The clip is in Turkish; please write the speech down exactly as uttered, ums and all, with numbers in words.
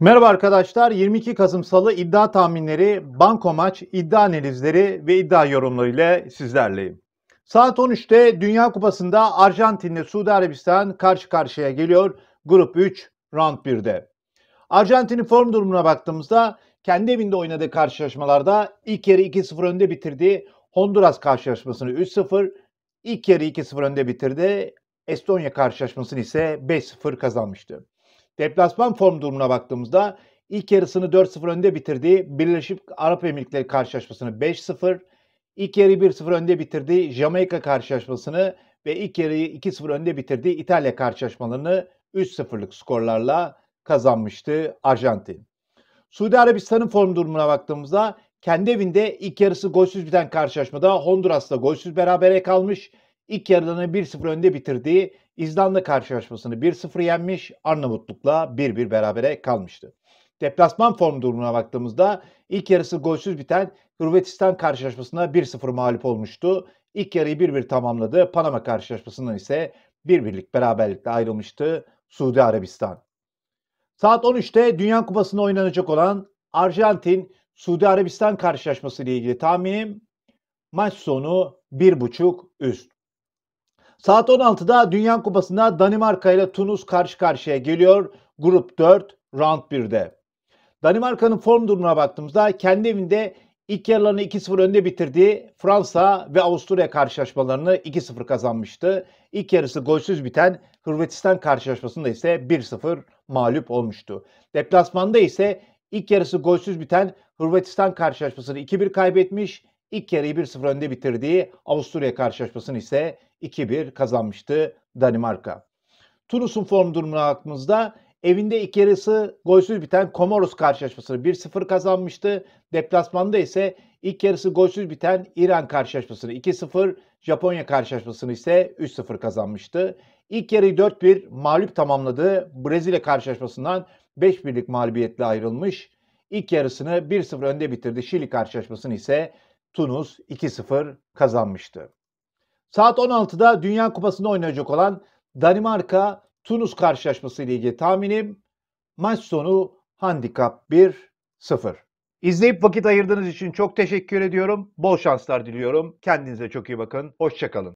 Merhaba arkadaşlar, yirmi iki Kasım Salı iddia tahminleri, banko maç, iddia analizleri ve iddia yorumları ile sizlerleyim. Saat on üçte Dünya Kupası'nda Arjantin ile Suudi Arabistan karşı karşıya geliyor Grup üç Round birde. Arjantin'in form durumuna baktığımızda kendi evinde oynadığı karşılaşmalarda ilk yarı iki sıfır önde bitirdi. Honduras karşılaşmasını üç sıfır, ilk yarı iki sıfır önde bitirdi. Estonya karşılaşmasını ise beş sıfır kazanmıştı. Deplasman form durumuna baktığımızda ilk yarısını dört sıfır önde bitirdiği Birleşik Arap Emirlikleri karşılaşmasını beş sıfır, ilk yarı bir sıfır önde bitirdiği Jamaika karşılaşmasını ve ilk yarı iki sıfır önde bitirdiği İtalya karşılaşmalarını üç sıfırlık skorlarla kazanmıştı Arjantin. Suudi Arabistan'ın form durumuna baktığımızda kendi evinde ilk yarısı golsüz biten karşılaşmada Honduras'la golsüz berabere kalmış, ilk yarılarını bir sıfır önde bitirdiği İzlanda karşılaşmasını bir sıfır yenmiş, Arnavutluk'la bir bir berabere kalmıştı. Deplasman form durumuna baktığımızda ilk yarısı golsüz biten Hırvatistan karşılaşmasına bir sıfır mağlup olmuştu. İlk yarıyı bir bir tamamladı. Panama karşılaşmasından ise bir birlik beraberlikle ayrılmıştı Suudi Arabistan. Saat on üçte Dünya Kupası'nda oynanacak olan Arjantin Suudi Arabistan karşılaşması ile ilgili tahminim maç sonu bir buçuk üst. Saat on altıda Dünya Kupası'nda Danimarka ile Tunus karşı karşıya geliyor Grup dört Round birde. Danimarka'nın form durumuna baktığımızda kendi evinde ilk yarılarını iki sıfır önde bitirdiği Fransa ve Avusturya karşılaşmalarını iki sıfır kazanmıştı. İlk yarısı golsüz biten Hırvatistan karşılaşmasında ise bir sıfır mağlup olmuştu. Deplasmanda ise ilk yarısı golsüz biten Hırvatistan karşılaşmasını iki bir kaybetmiş, İlk yarıyı bir sıfır önde bitirdiği Avusturya karşılaşmasını ise iki bir kazanmıştı Danimarka. Tunus'un form durumuna baktığımızda evinde ilk yarısı golsüz biten Komoros karşılaşmasını bir sıfır kazanmıştı. Deplasmanda ise ilk yarısı golsüz biten İran karşılaşmasını iki sıfır, Japonya karşılaşmasını ise üç sıfır kazanmıştı. İlk yarıyı dört bir mağlup tamamladığı Brezilya karşılaşmasından beş birlik mağlubiyetle ayrılmış. İlk yarısını bir sıfır önde bitirdi Şili karşılaşmasını ise Tunus iki sıfır kazanmıştı. Saat on altıda Dünya Kupası'nda oynanacak olan Danimarka-Tunus karşılaşması ile ilgili tahminim maç sonu handikap bir sıfır. İzleyip vakit ayırdığınız için çok teşekkür ediyorum. Bol şanslar diliyorum. Kendinize çok iyi bakın. Hoşça kalın.